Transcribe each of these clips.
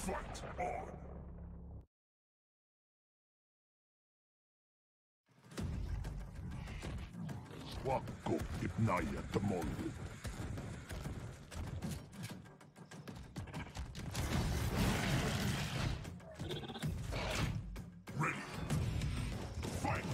Fight on! Wakko Ibnaya Tamolu. Ready. Fight.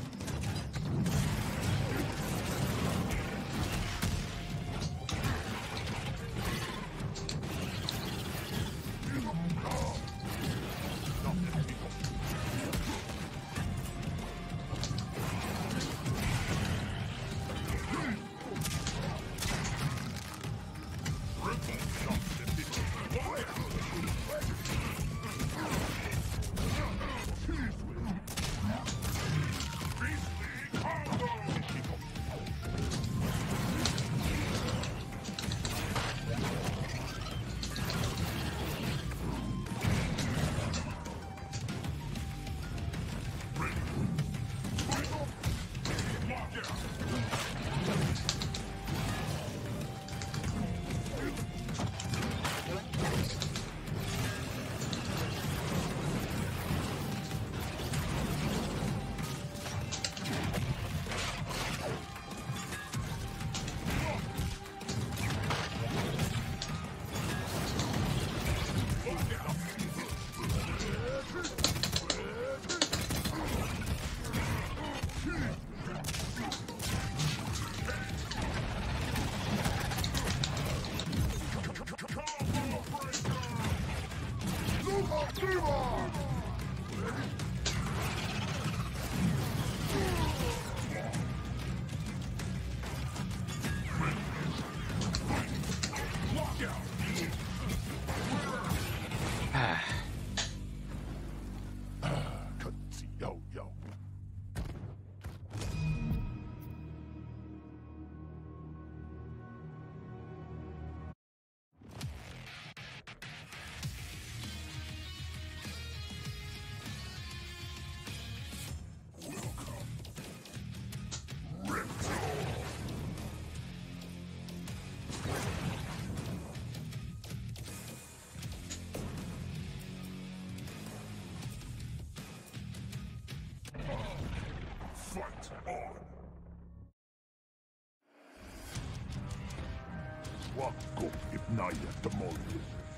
Fight on! Wakko Ibnaya Tamolu.